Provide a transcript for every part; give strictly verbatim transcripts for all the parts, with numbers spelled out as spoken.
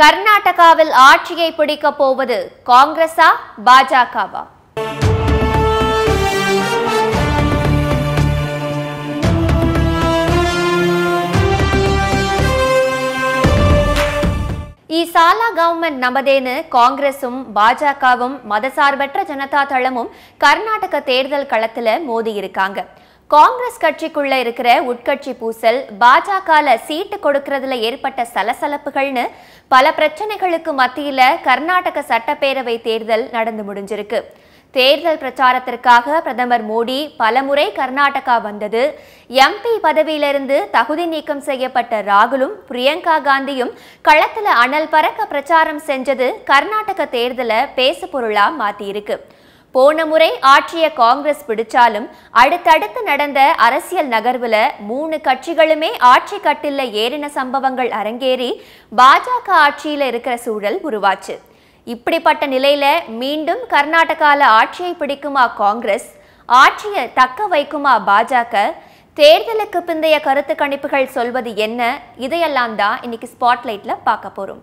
கர்நாடகாவில் ஆட்சியை பிடிக்கப் போவது காங்கிரஸா பாஜகவா? ಈ ಸಾಲ ಗವರ್ನಮೆಂಟ್ ನಮದೇನು ಕಾಂಗ್ರೆಸ್ಸುಂ பாஜகவும் மதசார்பற்ற ஜனதா தளமும் கர்நாடக தேர்தல் களத்துல மோதி இருக்காங்க. காங்கிரஸ் கட்சிக்குள்ள இருக்கிற உட்கட்சி பூசல் பாஜகல சீட்டு கொடுக்கிறதுல ஏற்பட்ட சலசலப்புகள்னு பல பிரச்சனைகளுக்கு மத்தியில கர்நாடக சட்டப்பேரவை தேர்தல் நடந்து முடிஞ்சிருக்கு. தேர்தல் பிரச்சாரத்திற்காக பிரதமர் மோடி பலமுறை கர்நாடகா வந்தது. எம்பி பதவியிலிருந்து தகுதி நீக்கம் செய்யப்பட்ட ராகுலும் பிரியங்கா காந்தியும் களத்துல அனல் பறக்க பிரச்சாரம் செஞ்சது கர்நாடக தேர்தலை பேசுபொருளா மாத்தியிருக்கு. போன முறை ஆட்சிய காங்கிரஸ் பிடிச்சாலும் அடுத்தடுத்து நடந்த அரசியல் நகர்வுல மூணு கட்சிகளுமே ஆட்சி கட்டில ஏறின சம்பவங்கள் அரங்கேறி பாஜக ஆட்சியில இருக்கிற சூழல் உருவாச்சு. இப்படிப்பட்ட நிலையில மீண்டும் கர்நாடகால ஆட்சியை பிடிக்குமா காங்கிரஸ், ஆட்சியை தக்க வைக்குமா பாஜக, தேர்தலுக்கு பிந்தைய கருத்து கணிப்புகள் சொல்வது என்ன, இதையெல்லாம் தான் இன்னைக்கு ஸ்பாட்லைட்ல பார்க்க போறோம்.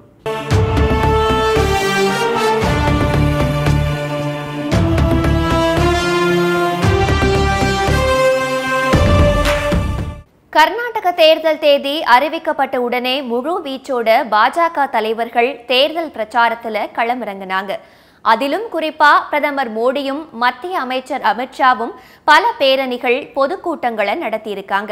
கர்நாடக தேர்தல் தேதி அறிவிக்கப்பட்ட உடனே முழு வீச்சோட பாஜக தலைவர்கள் தேர்தல் பிரச்சாரத்துல களமிறங்கினாங்க. அதிலும் குறிப்பா பிரதமர் மோடியும் மத்திய அமைச்சர் அமித்ஷாவும் பல பேரணிகள் பொதுக்கூட்டங்களை நடத்தியிருக்காங்க.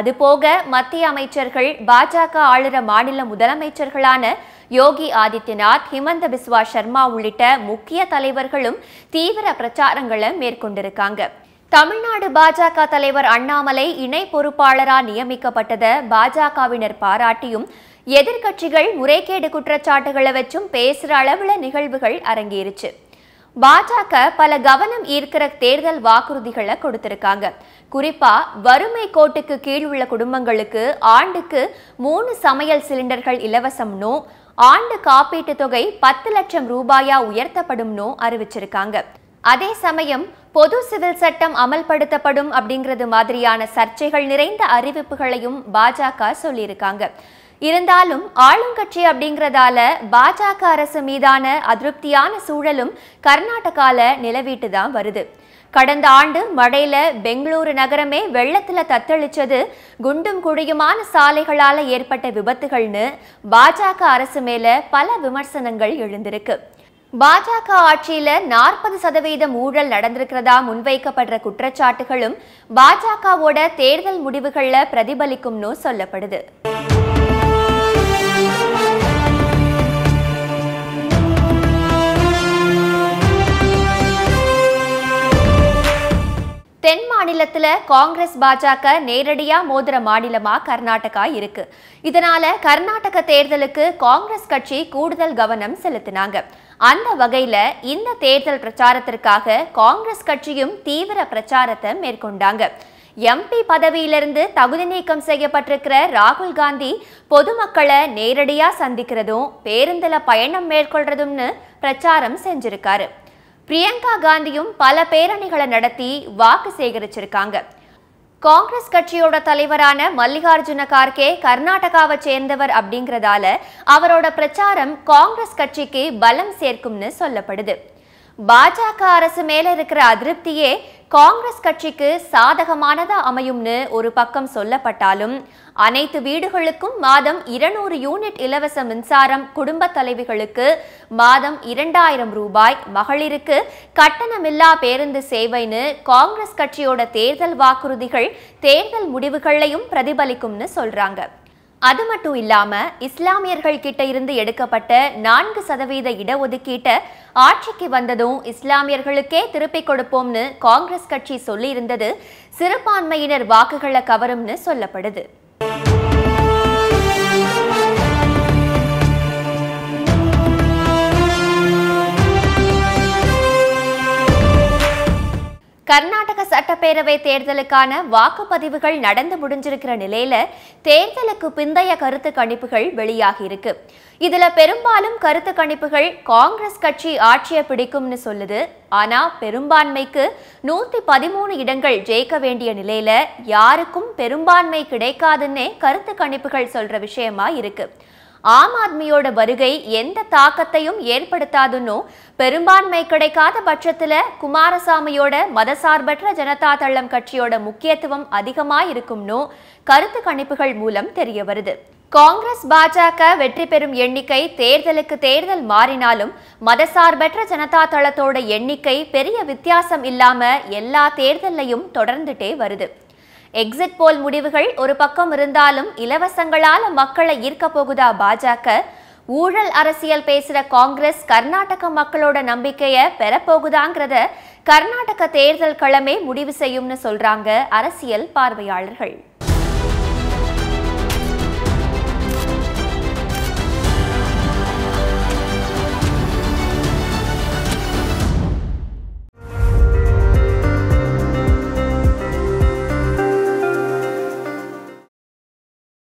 அதுபோக மத்திய அமைச்சர்கள் பாஜக ஆளுற மாநில முதலமைச்சர்களான யோகி ஆதித்யநாத், ஹிமந்த பிஸ்வா சர்மா உள்ளிட்ட முக்கிய தலைவர்களும் தீவிர பிரச்சாரங்களை மேற்கொண்டிருக்காங்க. தமிழ்நாடு பாஜக தலைவர் அண்ணாமலை இணை பொறுப்பாளராக நியமிக்கப்பட்டதை பாஜகவினர் பாராட்டியும் எதிர்க்கட்சிகள் முறைகேடு குற்றச்சாட்டுகளை வச்சும் பேசுற அளவுல நிகழ்வுகள் அரங்கேறிச்சு. பாஜக பல கவனம் ஈர்க்கிற தேர்தல் வாக்குறுதிகளை கொடுத்திருக்காங்க. குறிப்பா வறுமை கோட்டுக்கு கீழ் உள்ள குடும்பங்களுக்கு ஆண்டுக்கு மூணு சமையல் சிலிண்டர்கள் இலவசம்னோ, ஆண்டு காப்பீட்டு தொகை பத்து லட்சம் ரூபாயா உயர்த்தப்படும்னோ அறிவிச்சிருக்காங்க. அதே சமயம் பொது சிவில் சட்டம் அமல்படுத்தப்படும் அப்படிங்கிறது மாதிரியான சர்ச்சைகள் நிறைந்த அறிவிப்புகளையும் பாஜக சொல்லியிருக்காங்க. இருந்தாலும் ஆளுங்கட்சி அப்படிங்கிறதால பாஜக அரசு மீதான அதிருப்தியான சூழலும் கர்நாடகால நிலவிட்டு தான் வருது. கடந்த ஆண்டு மழையில பெங்களூரு நகரமே வெள்ளத்துல தத்தளிச்சது குண்டும் குழியுமான சாலைகளால ஏற்பட்ட விபத்துகள்னு பாஜக அரசு மேல பல விமர்சனங்கள் எழுந்திருக்கு. பாஜக ஆட்சியில நாற்பது சதவீதம் ஊழல் நடந்திருக்கிறதா முன்வைக்கப்படுற குற்றச்சாட்டுகளும் பாஜகவோட தேர்தல் முடிவுகள்ல பிரதிபலிக்கும்னு சொல்லப்படுது. தென் மாநிலத்துல காங்கிரஸ் பாஜக நேரடியா மோதிர மாநிலமா கர்நாடகா இருக்கு. இதனால கர்நாடக தேர்தலுக்கு காங்கிரஸ் கட்சி கூடுதல் கவனம் செலுத்தினாங்க. அந்த வகையில இந்த தேர்தல் பிரச்சாரத்திற்காக காங்கிரஸ் கட்சியும் தீவிர பிரச்சாரத்தை மேற்கொண்டாங்க. எம்பி பதவியிலிருந்து தகுதி நீக்கம் செய்யப்பட்டிருக்கிற ராகுல் காந்தி பொதுமக்களை நேரடியா சந்திக்கிறதும் பேருந்துல பயணம் மேற்கொள்றதும்னு பிரச்சாரம் செஞ்சிருக்காரு. பிரியங்கா காந்தியும் பல பேரணிகளை நடத்தி வாக்கு சேகரிச்சிருக்காங்க. காங்கிரஸ் கட்சியோட தலைவரான மல்லிகார்ஜுன கார்கே கர்நாடகாவை சேர்ந்தவர் அப்படிங்கிறதால அவரோட பிரச்சாரம் காங்கிரஸ் கட்சிக்கு பலம் சேர்க்கும்னு சொல்லப்படுது. பாஜக அரசு மேல இருக்கிற அதிருப்தியே காங்கிரஸ் கட்சிக்கு சாதகமானதா அமையும்னு ஒரு பக்கம் சொல்லப்பட்டாலும் அனைத்து வீடுகளுக்கும் மாதம் இருநூறு யூனிட் இலவச மின்சாரம், குடும்ப தலைவிகளுக்கு மாதம் இரண்டாயிரம் ரூபாய், மகளிருக்கு கட்டணமில்லா பேருந்து சேவைன்னு காங்கிரஸ் கட்சியோட தேர்தல் வாக்குறுதிகள் தேர்தல் முடிவுகளையும் பிரதிபலிக்கும்னு சொல்றாங்க. அது மட்டும் இல்லாம இஸ்லாமியர்கள் கிட்ட இருந்து எடுக்கப்பட்ட நான்கு சதவீத இடஒதுக்கீட்டை ஆட்சிக்கு வந்ததும் இஸ்லாமியர்களுக்கே திருப்பிக் கொடுப்போம்னு காங்கிரஸ் கட்சி சொல்லி இருந்தது சிறுபான்மையினர் வாக்குகளை கவரும்னு சொல்லப்படுது. கர்நாடக சட்டப்பேரவை தேர்தலுக்கான வாக்குப்பதிவுகள் நடந்து முடிஞ்சிருக்கிற நிலையில தேர்தலுக்கு பிந்தைய கருத்து கணிப்புகள் வெளியாகி இருக்கு. இதுல பெரும்பாலும் கருத்து கணிப்புகள் காங்கிரஸ் கட்சி ஆட்சியை பிடிக்கும்னு சொல்லுது. ஆனா பெரும்பான்மைக்கு நூத்தி பதிமூணு இடங்கள் ஜெயிக்க வேண்டிய நிலையில யாருக்கும் பெரும்பான்மை கிடைக்காதுன்னே கருத்து கணிப்புகள் சொல்ற விஷயமா இருக்கு. ஆம் ஆத்மியோட வருகை எந்த தாக்கத்தையும் ஏற்படுத்தாதுன்னு பெரும்பான்மை கிடைக்காத பட்சத்துல குமாரசாமியோட மதசார்பற்ற ஜனதா தளம் கட்சியோட முக்கியத்துவம் அதிகமாக இருக்கும்னு கருத்து கணிப்புகள் மூலம் தெரிய வருது. காங்கிரஸ் பாஜக வெற்றி பெறும் எண்ணிக்கை தேர்தலுக்கு தேர்தல் மாறினாலும் மதசார்பற்ற ஜனதா தளத்தோட எண்ணிக்கை பெரிய வித்தியாசம் இல்லாம எல்லா தேர்தலையும் தொடர்ந்துட்டே வருது. எக்ஸிட் போல் முடிவுகள் ஒரு பக்கம் இருந்தாலும் இலவசங்களால மக்களை ஈர்க்க போகுதா பாஜக? ஊழல் அரசியல் பேசுற காங்கிரஸ் கர்நாடக மக்களோட நம்பிக்கையை பெறப்போகுதாங்கிறத கர்நாடக தேர்தல் களமே முடிவு செய்யும்னு சொல்றாங்க அரசியல் பார்வையாளர்கள்.